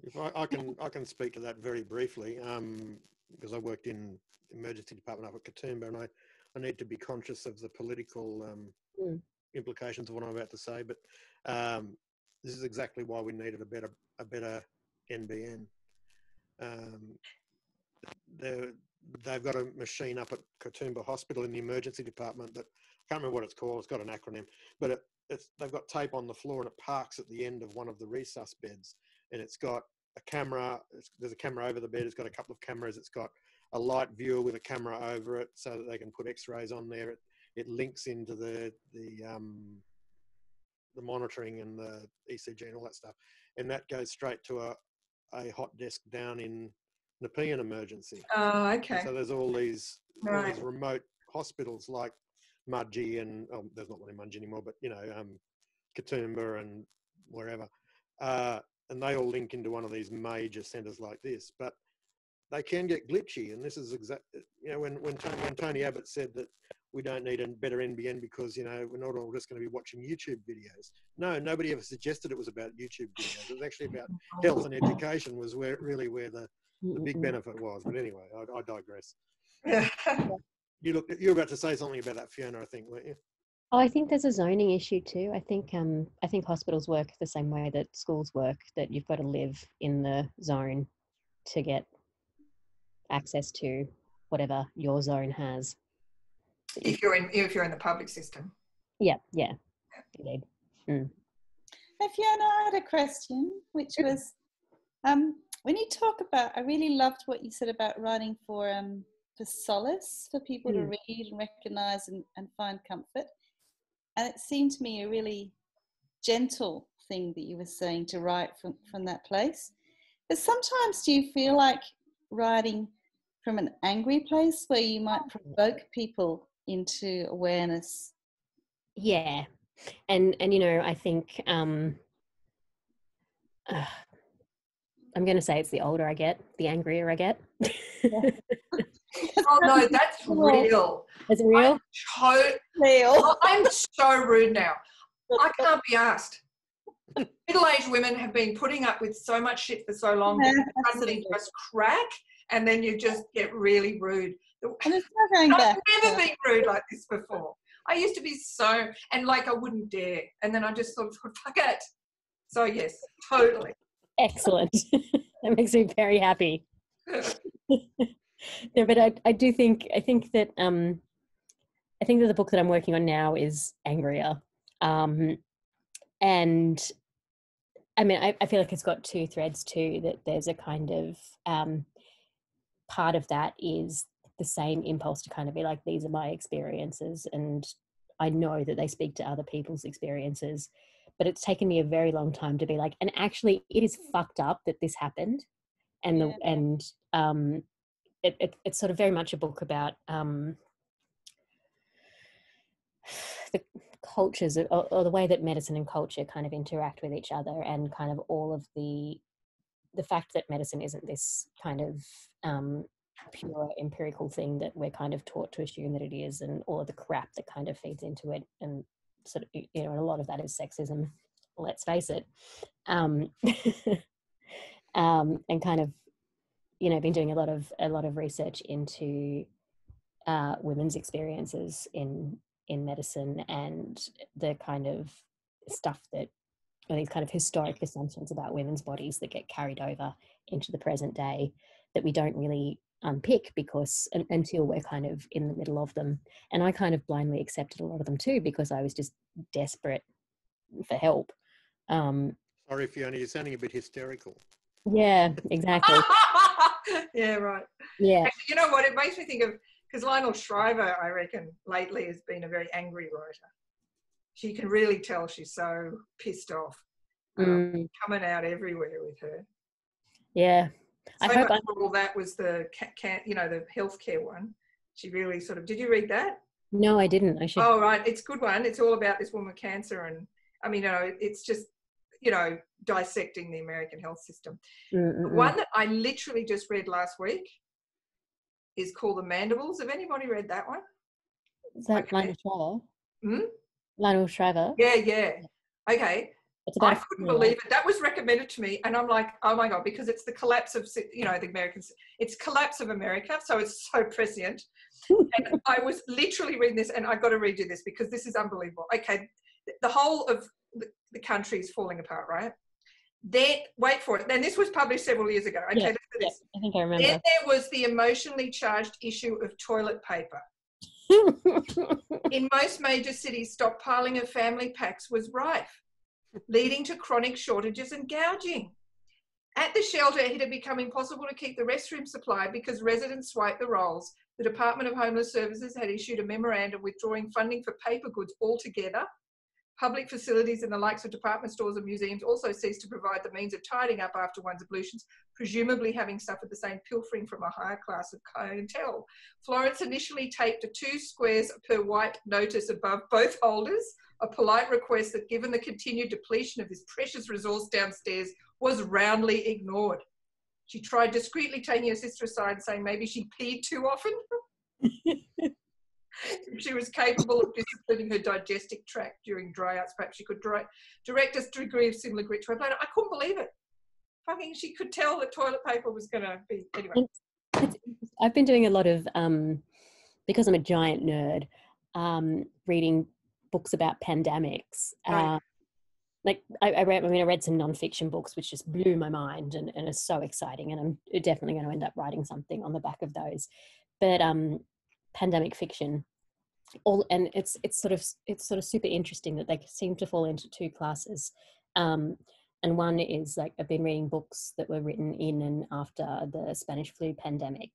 If I, I, can, I can speak to that very briefly. Um, because I worked in the emergency department up at Katoomba, and I, I need to be conscious of the political um, mm. implications of what I'm about to say, but um, this is exactly why we needed a better a better N B N. Um, they've got a machine up at Katoomba Hospital in the emergency department that, I can't remember what it's called, it's got an acronym, but it, it's, they've got tape on the floor, and it parks at the end of one of the resus beds, and it's got a camera, there's a camera over the bed, it's got a couple of cameras, it's got a light viewer with a camera over it so that they can put x-rays on there. It, it links into the the um, the monitoring and the E C G and all that stuff. And that goes straight to a, a hot desk down in Nepean emergency. Oh, okay. So there's all these, right. all these remote hospitals like Mudgee and, oh, there's not one in Mudgee anymore, but, you know, um, Katoomba and wherever. Uh, and they all link into one of these major centres like this. But they can get glitchy, and this is exactly, you know, when, when, Tony, when Tony Abbott said that we don't need a better N B N because, you know, we're not all just going to be watching YouTube videos. No, nobody ever suggested it was about YouTube videos. It was actually about health and education was where really where the, the big benefit was. But anyway, I, I digress. You look, you were about to say something about that, Fiona, I think, weren't you? Oh, I think there's a zoning issue too. I think um, I think hospitals work the same way that schools work, that you've got to live in the zone to get access to whatever your zone has. If you're in, if you're in the public system. Yeah, yeah. Indeed. Mm. Hey Fiona, I had a question, which was, um, When you talk about, I really loved what you said about writing for um for solace, for people mm. to read and recognise and, and find comfort. And it seemed to me a really gentle thing that you were saying, to write from, from that place. But sometimes do you feel like writing from an angry place where you might provoke people into awareness? Yeah. And, and you know, I think um, uh, I'm going to say it's the older I get, the angrier I get. Yeah. Oh no, that's real. It's real. I'm, to- real. I'm so rude now. I can't be asked. Middle-aged women have been putting up with so much shit for so long that yeah, suddenly just crack, and then you just get really rude. And it's not going I've back. never been rude like this before. I used to be so, and like I wouldn't dare, and then I just sort of fuck it. So yes, totally. Excellent. That makes me very happy. No, but I, I do think, I think that, um, I think that the book that I'm working on now is angrier. Um, and I mean, I, I feel like it's got two threads too, that there's a kind of, um, part of that is the same impulse to kind of be like, these are my experiences. And I know that they speak to other people's experiences, but it's taken me a very long time to be like, and actually it is fucked up that this happened. And, the, yeah. and, um, It, it, it's sort of very much a book about um, the cultures or, or the way that medicine and culture kind of interact with each other, and kind of all of the the fact that medicine isn't this kind of um, pure empirical thing that we're kind of taught to assume that it is, and all of the crap that kind of feeds into it, and sort of, you know, and a lot of that is sexism, let's face it, um, um, and kind of, you know, been doing a lot of a lot of research into uh, women's experiences in in medicine, and the kind of stuff that, or these kind of historic assumptions about women's bodies that get carried over into the present day that we don't really unpick because um, until we're kind of in the middle of them. And I kind of blindly accepted a lot of them too because I was just desperate for help. Um, Sorry, Fiona, you're sounding a bit hysterical. Yeah, exactly. Yeah, right. Yeah. Actually, you know what? It makes me think of, because Lionel Shriver, I reckon, lately has been a very angry writer. She can really tell she's so pissed off. Um, mm. Coming out everywhere with her. Yeah. So I hope much I... all that was the, ca- ca- you know, the healthcare one. She really sort of, did you read that? No, I didn't. I should. Oh, right. It's a good one. It's all about this woman with cancer, and, I mean, you know, it's just, you know, dissecting the American health system. Mm-mm. The one that I literally just read last week is called The Mandibles. Have anybody read that one? Is that okay. Lionel Shriver? Hmm? Lionel Shriver? Yeah, yeah. Okay. I couldn't believe it. That was recommended to me, and I'm like, oh my God, because it's the collapse of, you know, the American, it's collapse of America, so it's so prescient. And I was literally reading this, and I've got to read you this because this is unbelievable. Okay, the whole of the country is falling apart, right? Then, wait for it. Then this was published several years ago. Okay, yeah, listen to this. Yeah, I think I remember. Then there was the emotionally charged issue of toilet paper. In most major cities, stockpiling of family packs was rife, leading to chronic shortages and gouging. At the shelter, it had become impossible to keep the restroom supplied because residents swiped the rolls. The Department of Homeless Services had issued a memorandum withdrawing funding for paper goods altogether. Public facilities and the likes of department stores and museums also ceased to provide the means of tidying up after one's ablutions, presumably having suffered the same pilfering from a higher class of clientele. Florence initially taped a two squares per wipe notice above both holders, a polite request that, given the continued depletion of this precious resource downstairs, was roundly ignored. She tried discreetly taking her sister aside, saying maybe she peed too often. If she was capable of disciplining her digestive tract during dryouts, perhaps she could direct, direct a degree of similar grit to her planet. I couldn't believe it. Fucking, she could tell that toilet paper was going to be, anyway. It's, I've been doing a lot of, um, because I'm a giant nerd, um, reading books about pandemics. Right. Uh, like, I, I read, I mean, I read some non-fiction books which just blew my mind and, and are so exciting, and I'm definitely going to end up writing something on the back of those. But, um, pandemic fiction, all, and it's it's sort of it's sort of super interesting that they seem to fall into two classes. Um, And one is, like, I've been reading books that were written in and after the Spanish flu pandemic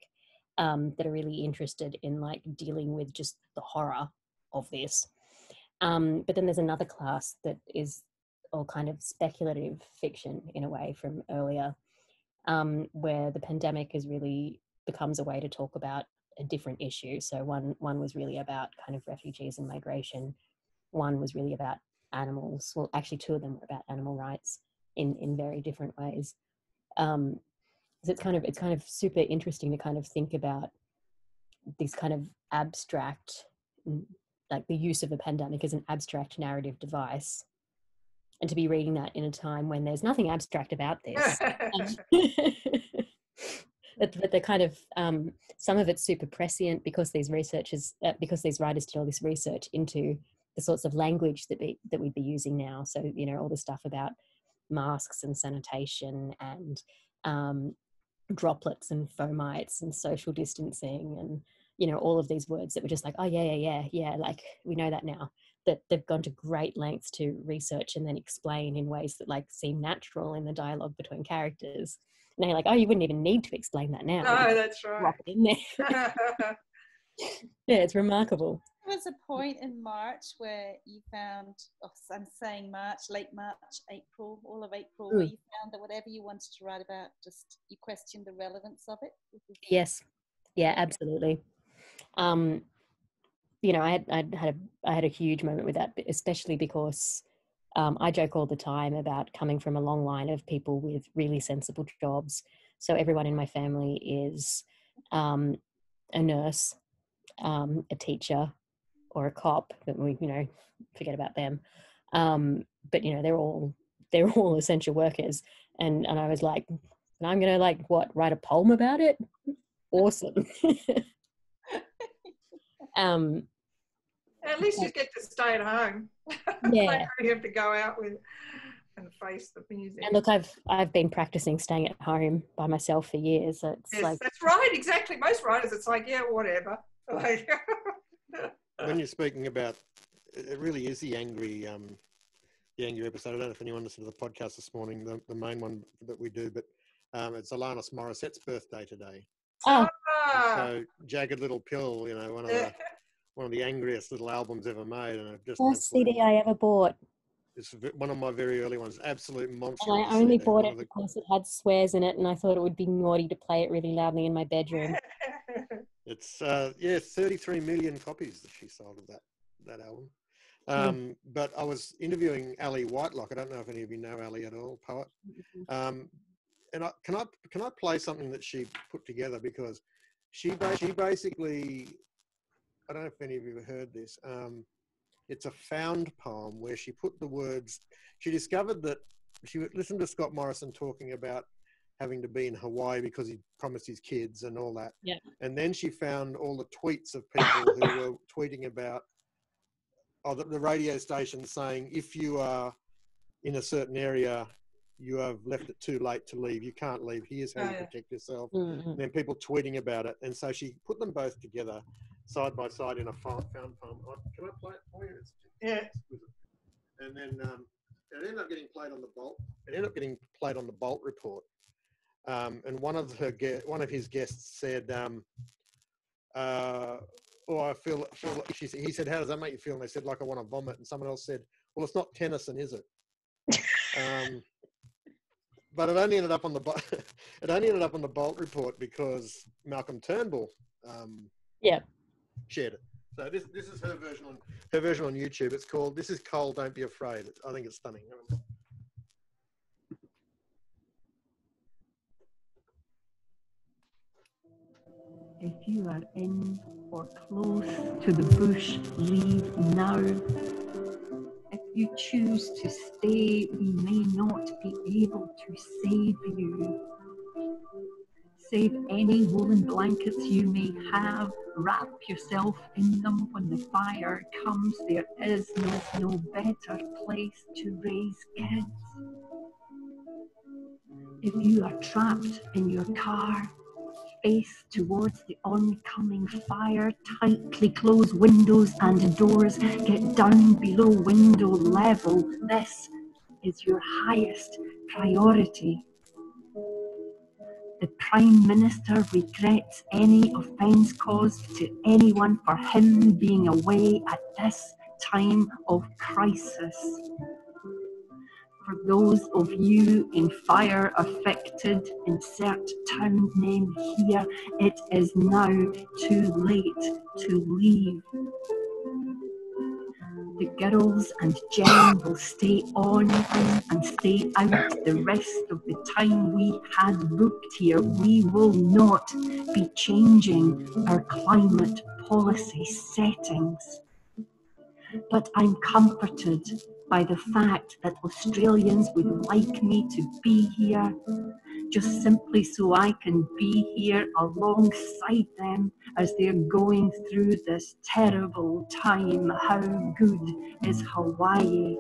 um, that are really interested in, like, dealing with just the horror of this. Um, but then there's another class that is all kind of speculative fiction in a way from earlier, um, where the pandemic has really becomes a way to talk about a different issue. So one, one was really about kind of refugees and migration. One was really about animals. Well, actually two of them were about animal rights in, in very different ways. Um, so it's kind of, it's kind of super interesting to kind of think about this kind of abstract, like the use of a pandemic as an abstract narrative device, and to be reading that in a time when there's nothing abstract about this. But, but they're kind of, um, some of it's super prescient because these researchers, uh, because these writers did all this research into the sorts of language that, be, that we'd be using now. So, you know, all the stuff about masks and sanitation and um, droplets and fomites and social distancing and, you know, all of these words that were just like, oh, yeah, yeah, yeah, yeah, like we know that now. That they've gone to great lengths to research and then explain in ways that, like, seem natural in the dialogue between characters. And they're like, oh, you wouldn't even need to explain that now. No, that's right. In there. Yeah, it's remarkable. There was a point in March where you found, oh, I'm saying March, late March, April, all of April, mm. where you found that whatever you wanted to write about, just you questioned the relevance of it. Yes. Yeah, absolutely. Um, you know, I had, I had a, I had a huge moment with that, especially because um, I joke all the time about coming from a long line of people with really sensible jobs. So everyone in my family is um, a nurse, um, a teacher, or a cop. But we, you know, forget about them. Um, but you know, they're all they're all essential workers. And and I was like, and I'm gonna like what write a poem about it? Awesome. um At least you get to stay at home. Yeah, you have to go out with and face the music. And look, I've I've been practicing staying at home by myself for years. So it's yes, like, that's right, exactly. Most writers, it's like, yeah, whatever. Like, when you're speaking about, it really is the angry, um, the angry episode. I don't know if anyone listened to the podcast this morning, the, the main one that we do, but um, it's Alanis Morissette's birthday today. Oh. So Jagged Little Pill, you know, one of the. One of the angriest little albums ever made, and I've just first C D I ever bought. It's one of my very early ones, absolute monster. And I only C D. Bought it because it had swears in it, and I thought it would be naughty to play it really loudly in my bedroom. It's uh, yeah, thirty-three million copies that she sold of that that album. Um, mm. But I was interviewing Ali Whitelock. I don't know if any of you know Ali at all, poet. Um, and I, can I can I play something that she put together, because she she basically. I don't know if any of you have heard this. Um, it's a found poem where she put the words. She discovered that she listened to Scott Morrison talking about having to be in Hawaii because he promised his kids and all that. Yeah. And then she found all the tweets of people who were tweeting about oh, the, the radio station saying, if you are in a certain area, you have left it too late to leave. You can't leave. Here's how oh, you yeah. protect yourself. Mm-hmm. And then people tweeting about it. And so she put them both together, side by side in a found poem. Oh, can I play it for you? It's yeah. And then um, it ended up getting played on the Bolt. It ended up getting played on the Bolt report. Um, and one of her one of his guests said, um, uh, "Oh, I feel." feel like, she said, he said, "How does that make you feel?" And they said, "Like I want to vomit." And someone else said, "Well, it's not Tennyson, is it?" um, but it only ended up on the it only ended up on the Bolt report because Malcolm Turnbull. Um, yeah. Shared it. So this this is her version on her version on YouTube. It's called "This Is Coal, Don't Be Afraid." It's, I think it's stunning. If you are in or close to the bush, leave now. If you choose to stay, we may not be able to save you. Save any woolen blankets you may have. Wrap yourself in them when the fire comes. There is no, no better place to raise kids. If you are trapped in your car, face towards the oncoming fire. Tightly close windows and doors. Get down below window level. This is your highest priority. The Prime Minister regrets any offence caused to anyone for him being away at this time of crisis. For those of you in fire-affected, insert town name here, it is now too late to leave. The girls and Jen will stay on and stay out the rest of the time we had booked here. We will not be changing our climate policy settings. But I'm comforted by the fact that Australians would like me to be here, just simply so I can be here alongside them as they're going through this terrible time. How good is Hawaii?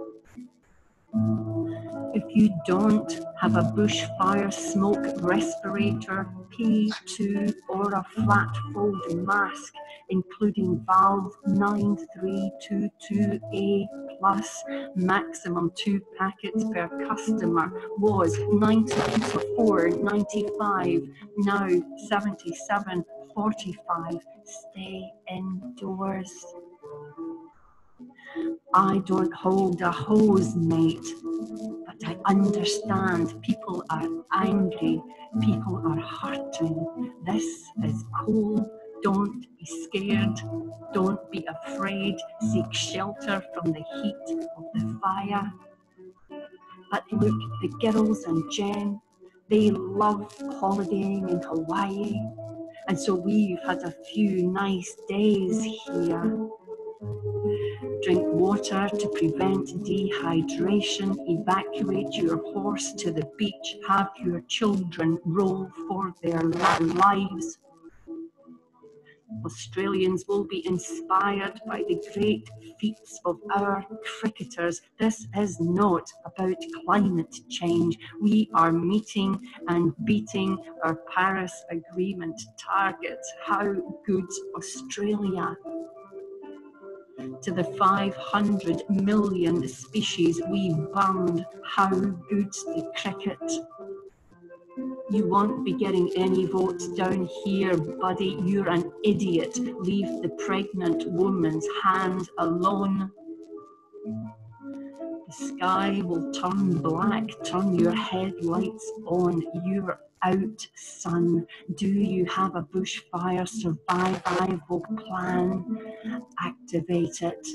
If you don't have a bushfire smoke respirator, P two, or a flat fold mask, including valve nine three two two A plus, maximum two packets per customer, was ninety-four ninety-five, now seventy-seven forty-five. Stay indoors. I don't hold a hose, mate, but I understand people are angry, people are hurting. This is cool. Don't be scared, don't be afraid, seek shelter from the heat of the fire. But look, the girls and Jen, they love holidaying in Hawaii, and so we've had a few nice days here. Drink water to prevent dehydration, evacuate your horse to the beach, have your children roll for their lives. Australians will be inspired by the great feats of our cricketers. This is not about climate change. We are meeting and beating our Paris Agreement targets. How good's Australia? To the five hundred million species we burned, how good's the cricket? You won't be getting any votes down here, buddy. You're an idiot. Leave the pregnant woman's hand alone. The sky will turn black. Turn your headlights on. You're out, son. Do you have a bushfire survival plan? Activate it.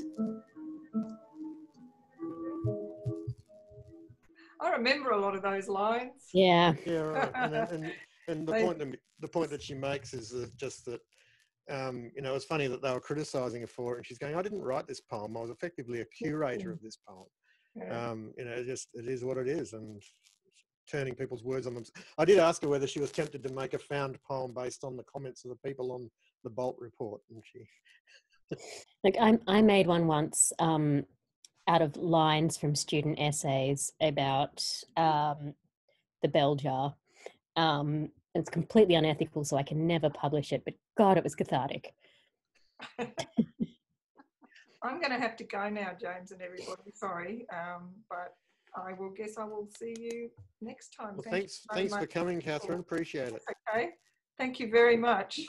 I remember a lot of those lines. Yeah. Yeah, right. And, and, and the, point that, the point that she makes is that just that, um, you know, it's funny that they were criticising her for it, and she's going, I didn't write this poem. I was effectively a curator of this poem. Yeah. Um, you know, it just, it is what it is, and turning people's words on them. I did ask her whether she was tempted to make a found poem based on the comments of the people on the Bolt report, and she... Look, I, I made one once, um, out of lines from student essays about um, the bell jar. Um, it's completely unethical, so I can never publish it, but God, it was cathartic. I'm gonna have to go now, James and everybody, sorry. Um, but I will guess I will see you next time. Well, Thank thanks so thanks for coming, Catherine, appreciate it. Okay, thank you very much.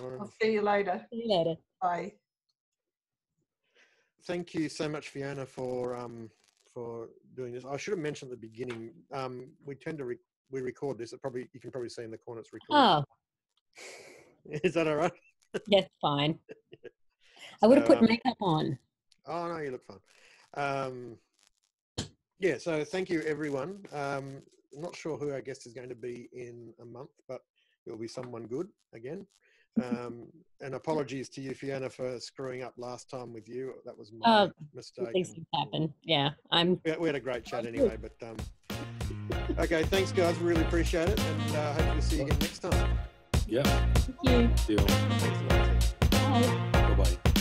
Right. I'll see you later. See you later. Bye. Thank you so much, Fiona, for um, for doing this. I should have mentioned at the beginning. Um, we tend to re we record this. It probably you can probably see in the corner it's recorded. Oh, is that all right? Yes, fine. Yeah. I would so, have put um, makeup on. Oh no, you look fine. Um, yeah. So thank you, everyone. Um, I'm not sure who our guest is going to be in a month, but it will be someone good again. Um, and apologies to you, Fiona, for screwing up last time with you. That was my oh, mistake. Things happen. Yeah, I'm. We, we had a great chat anyway. But um, okay, thanks, guys. We really appreciate it, and uh, hopefully see you again next time. Yeah. Thank you. See you all. Thanks a lot. Bye. Bye. Bye.